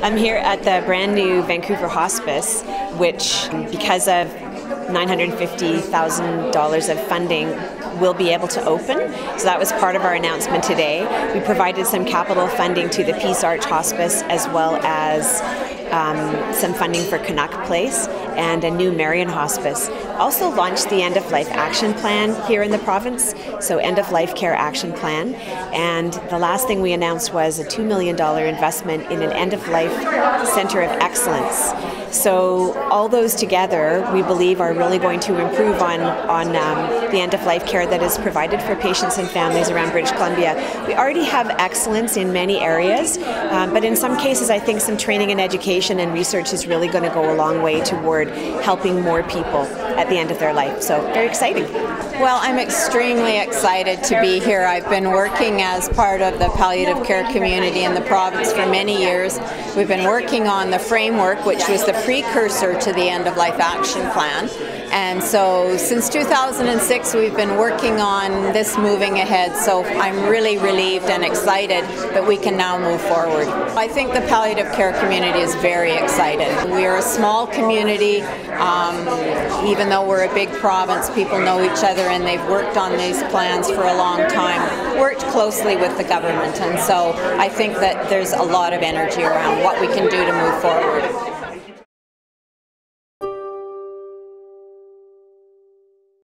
I'm here at the brand new Vancouver Hospice, which, because of $950,000 of funding, will be able to open. So that was part of our announcement today. We provided some capital funding to the Peace Arch Hospice, as well as some funding for Canuck Place and a new Marion Hospice. Also launched the End of Life Action Plan here in the province, so End of Life Care Action Plan. And the last thing we announced was a $2 million investment in an End of Life Center of Excellence. So all those together, we believe, are really going to improve on the end of life care that is provided for patients and families around British Columbia. We already have excellence in many areas, but in some cases I think some training and education and research is really going to go a long way toward helping more people at the end of their life. So very exciting. Well, I'm extremely excited to be here. I've been working as part of the palliative care community in the province for many years. We've been working on the framework, which was the precursor to the End of Life Action Plan. And so since 2006 we've been working on this moving ahead, so I'm really relieved and excited that we can now move forward. I think the palliative care community is very excited. We are a small community, even though we're a big province, people know each other and they've worked on these plans for a long time, worked closely with the government, and so I think that there's a lot of energy around what we can do to move forward.